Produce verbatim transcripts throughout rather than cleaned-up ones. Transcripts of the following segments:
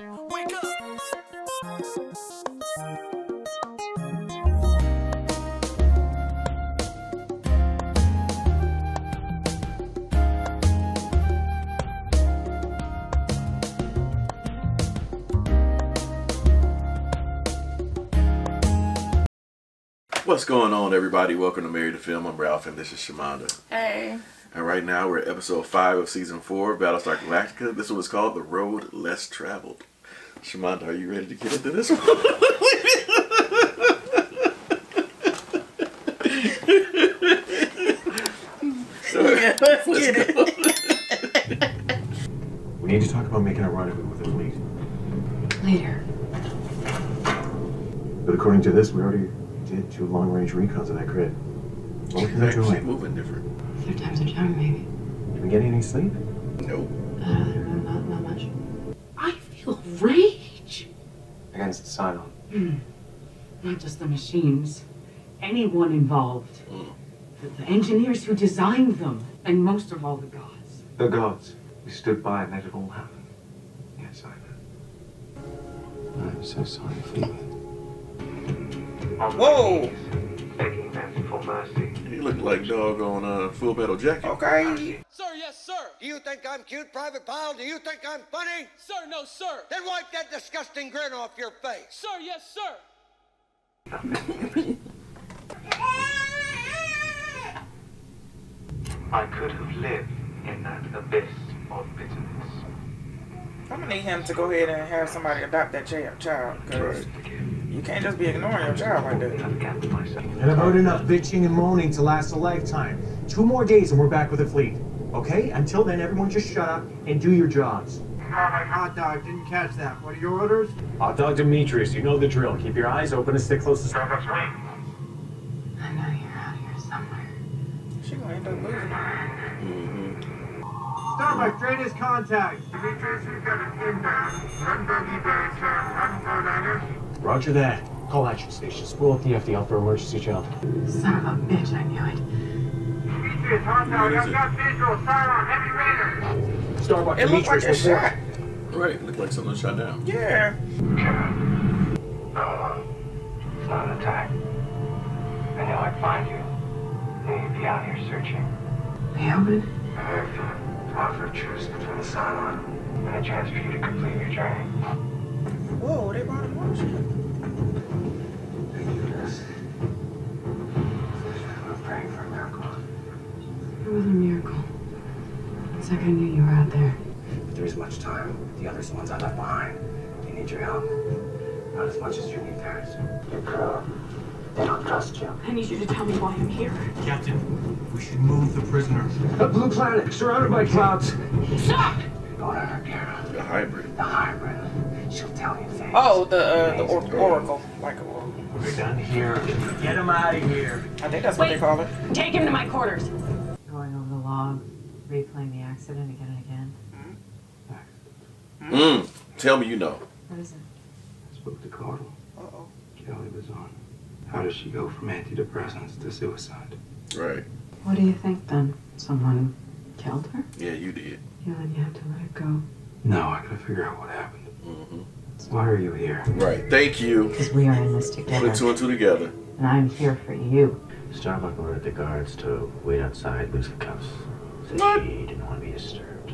Wake up! What's going on, everybody? Welcome to Married to Film. I'm Ralph and this is Shimonda. Hey. And right now we're at episode five of season four of Battlestar Galactica. This one is called The Road Less Traveled. Shamanta, are you ready to get into this one? Yeah, let's, let's get go. It. We need to talk about making a rendezvous with the fleet. Later. But according to this, we already did two long-range recons of that grid. What was that doing? Moving different. Third time's a charm, maybe. Did we get any sleep? Nope. Uh, not, not much. I feel rage. Against Cylon. Mm. Not just the machines. Anyone involved. Mm. The, the engineers who designed them. And most of all, the gods. The gods. We stood by and let it all happen. Yes, I know. I'm so sorry for you. Whoa! Begging them for mercy. He looked like dog on uh, Full Metal Jacket. Okay. Sir, yes, sir. Do you think I'm cute, Private Pile? Do you think I'm funny? Sir, no, sir. Then wipe that disgusting grin off your face. Sir, yes, sir. I could have lived in that abyss of bitterness. I'm gonna need him to go ahead and have somebody adopt that child, because you can't just be ignoring your child like that. And I've heard enough bitching and moaning to last a lifetime. Two more days and we're back with the fleet. Okay? Until then, everyone just shut up and do your jobs. Alright, Hot Dog, didn't catch that. What are your orders? Hot Dog Demetrius, you know the drill. Keep your eyes open and stick close to Starbuck's wing. I know you're out here somewhere. She gonna end up losing. Mm-hmm. Starbuck, drain his contact. Demetrius, we've got an inbound. Run buggy bear, sir. Run four niners. Roger that. Call action station. Spool up the F T L for emergency child. Son of a bitch, I knew it. Demetrius, hostile, I've got visual, Cylon, heavy raider. Starbuck, it looks like a shot. Right, it looked like someone shot down. Yeah. Uh, it's not an attack. I know I'd find you. They'd be out here searching. Leoben? I've offered truce between the Cylon and a chance for you to complete your journey. Whoa, they brought him on shit. Thank you, Liz. I'm praying for a miracle. It was a miracle. It's like I knew you were out there. If there is much time, the others, the ones I left behind, they need your help. Not as much as you need theirs. Your crew, they don't trust you. I need you to tell me why I'm here. Captain, we should move the prisoner. A blue planet surrounded by clouds. Stop! Go to her, Kara. The hybrid. The hybrid. She'll tell you things. Oh, the uh, the or girl. Oracle. Like a oracle. We're done here. Get him out of here. I think that's Wait. what they call it. Take him to my quarters. Going over the log, replaying the accident again and again. Mm. Mm. Mm. Tell me you know. What is it? I spoke to Cardinal. Uh oh. Cally was on. How does she go from antidepressants to suicide? Right. What do you think then? Someone killed her? Yeah, you did. You then you had to let her go. No, I gotta figure out what happened. Mm-hmm. Why are you here? Right. Thank you. Because we are in this together. Put two and two together. And I'm here for you. Starbuck ordered the guards to wait outside loose the cuffs. Said what? She didn't want to be disturbed.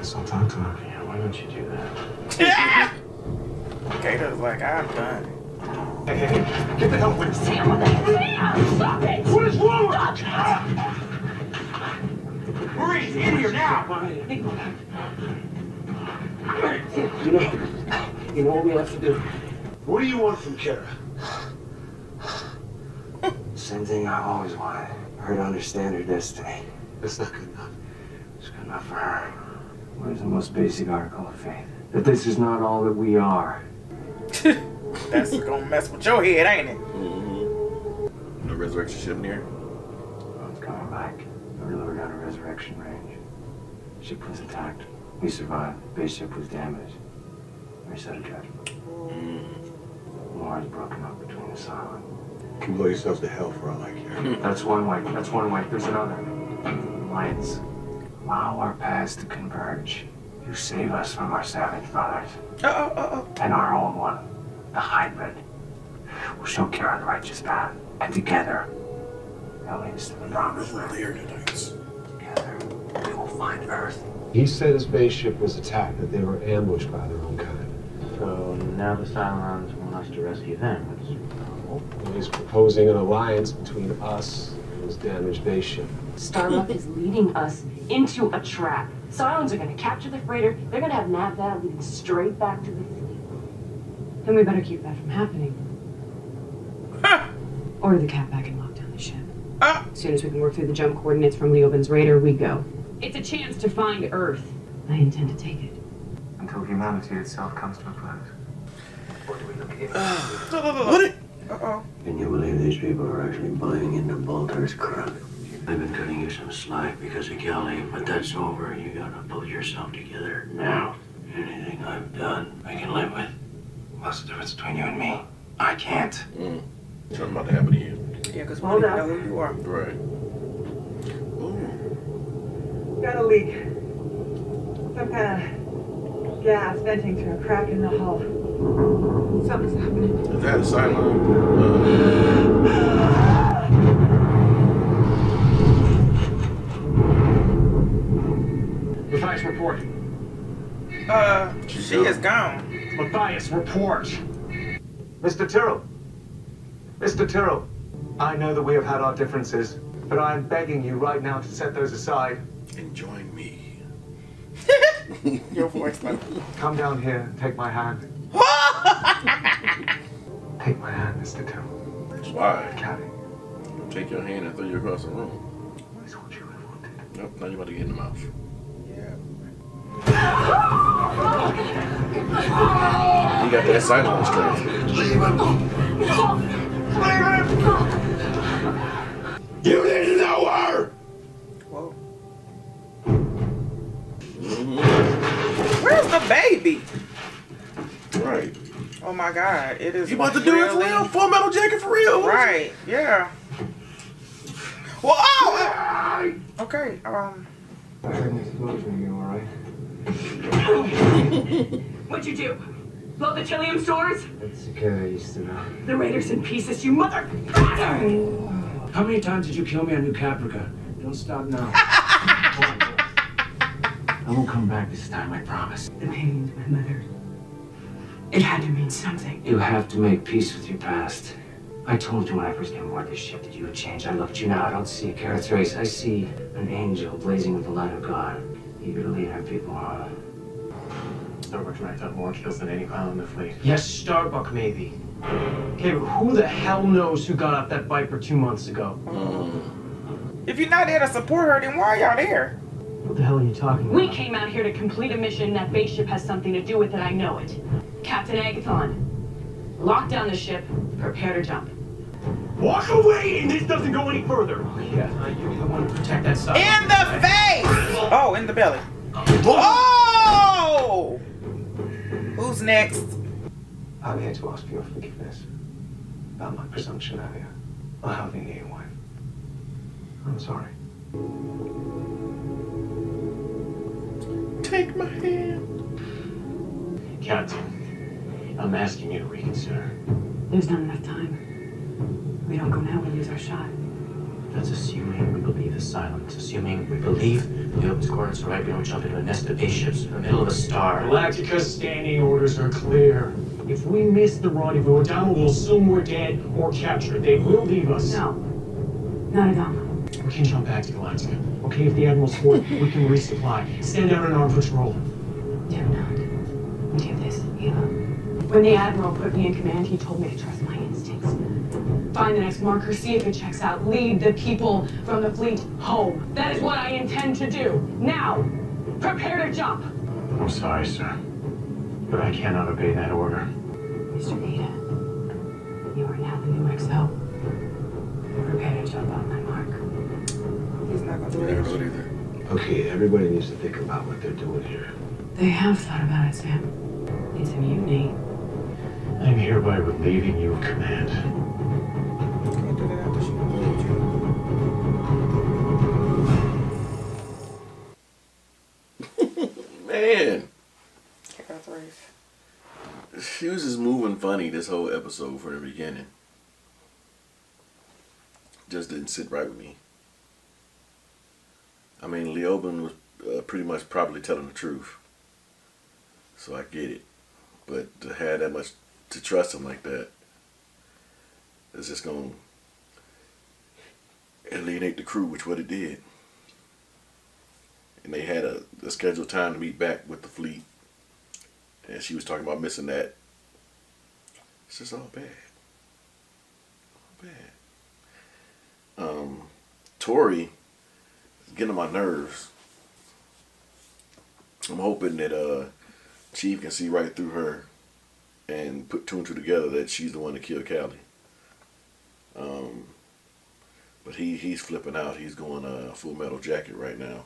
So I'll talk to her. Yeah, why don't you do that? Yeah! Gator's like, I'm done. Hey, hey, hey. Get the hell away. Sam, what the hell? Stop it! What is wrong? Stop it! Hurry, he's in here now! You know, you know what we have to do. What do you want from Kara? Same thing I always wanted. Her to understand her destiny. That's not good enough. It's good enough for her. What is the most basic article of faith? That this is not all that we are. That's gonna mess with your head, ain't it? Mm-hmm. No resurrection ship near? Well, it's coming back. We lowered out a resurrection range. Ship was attacked. We survived. The base ship was damaged. We set a judgment. War is broken up between the silent. You can blow yourselves to hell for all I care. That's one way. That's one way. There's another. Alliance. Allow our paths to converge. You save us from our savage brothers. Uh-oh, uh-oh. And our old one, the hybrid. We'll show Kara the righteous path. And together, they'll lead us to the promised land. Together, we will find Earth. He said his spaceship was attacked, that they were ambushed by their own kind. So now the Cylons want us to rescue them, which is normal. He's proposing an alliance between us and his damaged spaceship. Starbuck is leading us into a trap. Cylons are going to capture the freighter. They're going to have nav data leading straight back to the fleet. Then we better keep that from happening. Huh. Order the cat back and lock down the ship. Uh. As soon as we can work through the jump coordinates from Leoben's radar, we go. It's a chance to find Earth. I intend to take it. Until humanity itself comes to a close. Or do we look at it? What? Uh-oh. Can you believe these people are actually buying into Balder's crap? I've been cutting you some slack because of Cally, but that's over. You gotta pull yourself together now. Anything I've done, I can live with. What's the difference between you and me? I can't. Mm. Something about to happen to you. Yeah, because we don't know who you are. Right. Ooh. Got a leak. Some kind of gas venting through a crack in the hull. Something's happening. Is that a Cylon? Uh. Matthias, report. Uh, she is gone. Matthias, report. Mister Tyrol. Mister Tyrol, I know that we have had our differences, but I am begging you right now to set those aside. And join me. Your voice, man. Come down here and take my hand. Take my hand, Mister Tyrol. Why? Cally. Take your hand and throw you across the room. That's what you would have wanted. Nope, now you're about to get in the mouth. You got that Cylon strength. Leave him! Leave him! You didn't know her! Whoa. Mm-hmm. Where's the baby? Right. Oh my god, it is. You about to do it for real? Full Metal Jacket for real? Right, yeah. Well, oh! Okay, um. I heard an explosion again, alright? What'd you do? Blow the Chilium stores? That's okay, I used to know. The Raiders in pieces, you mother... How many times did you kill me on New Caprica? Don't stop now. I won't come back this time, I promise. The pain, my mother. It had to mean something. You have to make peace with your past. I told you when I first came aboard this ship that you would change. I looked you now. I don't see Kara's race. I see an angel blazing with the light of God. Eager to lead her people on. Starbuck's racked up more kills than any pile in the fleet. Yes, Starbuck maybe. Okay, but who the hell knows who got off that Viper two months ago? If you're not there to support her, then why are y'all there? What the hell are you talking about? We came out here to complete a mission. That base ship has something to do with it. I know it. Captain Agathon. Lock down the ship. Prepare to jump. Walk away, and this doesn't go any further. Oh, yeah, uh, you don't want to protect that side. In the face! Oh, in the belly. Oh! Who's next? I'm here to ask for your forgiveness about my presumption earlier. I hardly knew your wife. I'm sorry. Take my hand. Captain, I'm asking you to reconsider. There's not enough time. We don't go now, we lose our shot. That's assuming we believe the silence. Assuming we believe the open squadron's right, we don't jump into a nest of spaceships in the middle of a star. Galactica's standing orders are clear. If we miss the rendezvous, Adama will assume we're dead or captured. They will leave us. No. Not Adama. We can jump back to Galactica. Okay, if the Admiral's for it, we can resupply. Send out an armed patrol. Do not do this, Eva. When the Admiral put me in command, he told me to trust my instincts. Find the next marker, see if it checks out. Lead the people from the fleet home. That is what I intend to do. Now, prepare to jump. I'm sorry, sir, but I cannot obey that order. Mister Vita, you are now the new X O. Prepare to jump on my mark. He's not going to do it either. Okay, everybody needs to think about what they're doing here. They have thought about it, Sam. It's a mutiny. I'm hereby relieving you of command. Man, she was just moving funny this whole episode from the beginning. Just didn't sit right with me. I mean, Leoben was uh, pretty much probably telling the truth. So I get it. But to have that much, to trust him like that, it's just going to alienate the crew, which what it did. And they had a, a scheduled time to meet back with the fleet. And she was talking about missing that. It's just all bad. All bad. Um, Tori is getting on my nerves. I'm hoping that uh, Chief can see right through her and put two and two together that she's the one to kill Cally. Um, but he, he's flipping out. He's going uh, Full Metal Jacket right now.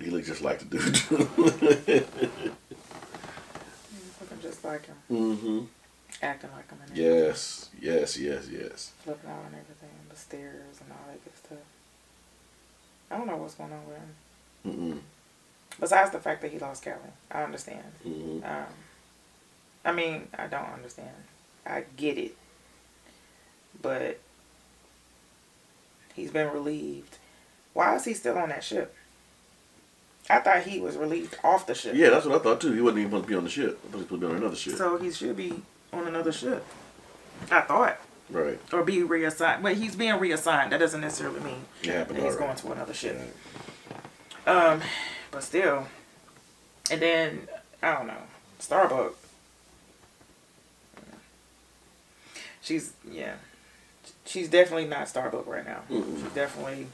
He looks just like the dude. Looking just like him. Mm-hmm. Acting like him. And yes, yes, yes, yes. Flipping out and everything, the stairs and all that good stuff. I don't know what's going on with him. Mm-mm. Besides the fact that he lost Cally, I understand. Mm-hmm. Um, I mean, I don't understand. I get it, but he's been relieved. Why is he still on that ship? I thought he was relieved off the ship. Yeah, that's what I thought too. He wasn't even supposed to be on the ship. I thought he was supposed to be on another ship. So he should be on another ship. I thought. Right. Or be reassigned. But he's being reassigned. That doesn't necessarily mean yeah, that he's right. going to another ship. Yeah. Um, but still. And then, I don't know. Starbuck. She's, yeah. She's definitely not Starbuck right now. Mm-mm. She's definitely,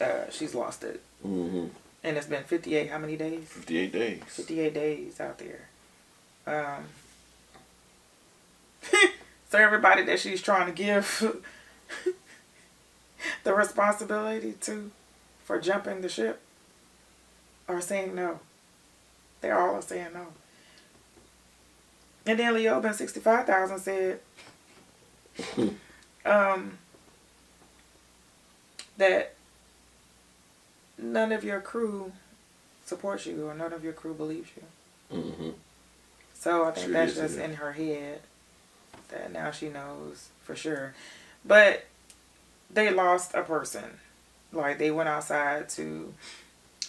uh, she's lost it. Mm-hmm. And it's been fifty-eight, how many days? fifty-eight days. fifty-eight days out there. Um, so everybody that she's trying to give the responsibility to for jumping the ship are saying no. They all are saying no. And then Leoben sixty-five thousand said um, that none of your crew supports you or none of your crew believes you. Mm-hmm. So I think sure that's just it. In her head that now she knows for sure. But they lost a person. Like they went outside to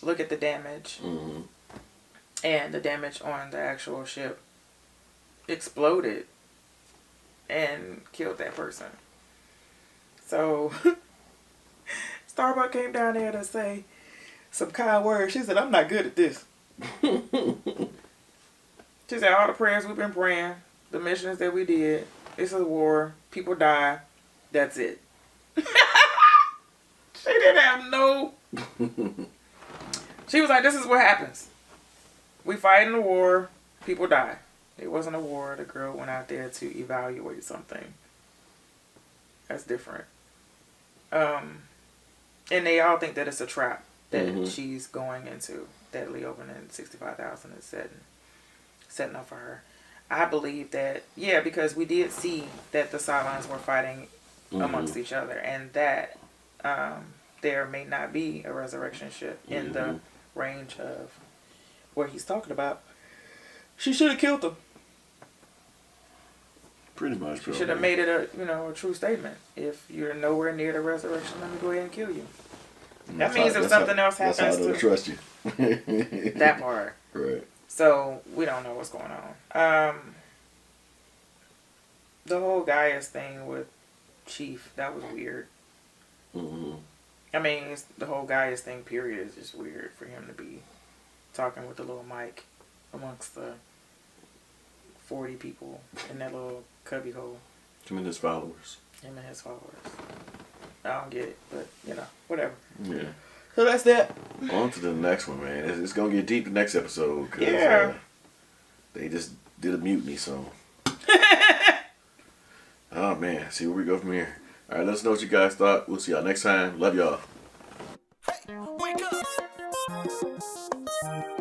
look at the damage. Mm-hmm. And the damage on the actual ship exploded and killed that person. So Starbuck came down there to say some kind words. She said, I'm not good at this. She said, all the prayers we've been praying, the missions that we did, it's a war, people die, that's it. She didn't have no... She was like, this is what happens. We fight in a war, people die. It wasn't a war. The girl went out there to evaluate something. That's different. Um... And they all think that it's a trap that mm-hmm. she's going into, that Leoben and sixty-five thousand is setting, setting up for her. I believe that, yeah, because we did see that the Cylons were fighting mm-hmm. amongst each other and that um, there may not be a resurrection ship mm-hmm. in the range of where he's talking about. She should have killed them. Pretty much. You should have made it a, you know, a true statement. If you're nowhere near the resurrection, let me go ahead and kill you. That means if something else happens to trust you. That part. Right. So we don't know what's going on. Um, the whole Gaius thing with Chief, that was weird. Mm-hmm. I mean, it's, the whole Gaius thing period is just weird for him to be talking with the little mic amongst the forty people in that little cubbyhole. Him and his followers. Him and his followers. I don't get it, but you know, whatever. Yeah. So that's that. On to the next one, man. It's, it's gonna get deep the next episode. Cause, yeah. Uh, they just did a mutiny, so. Oh man, see where we go from here. All right, let us know what you guys thought. We'll see y'all next time. Love y'all. Hey, wake up.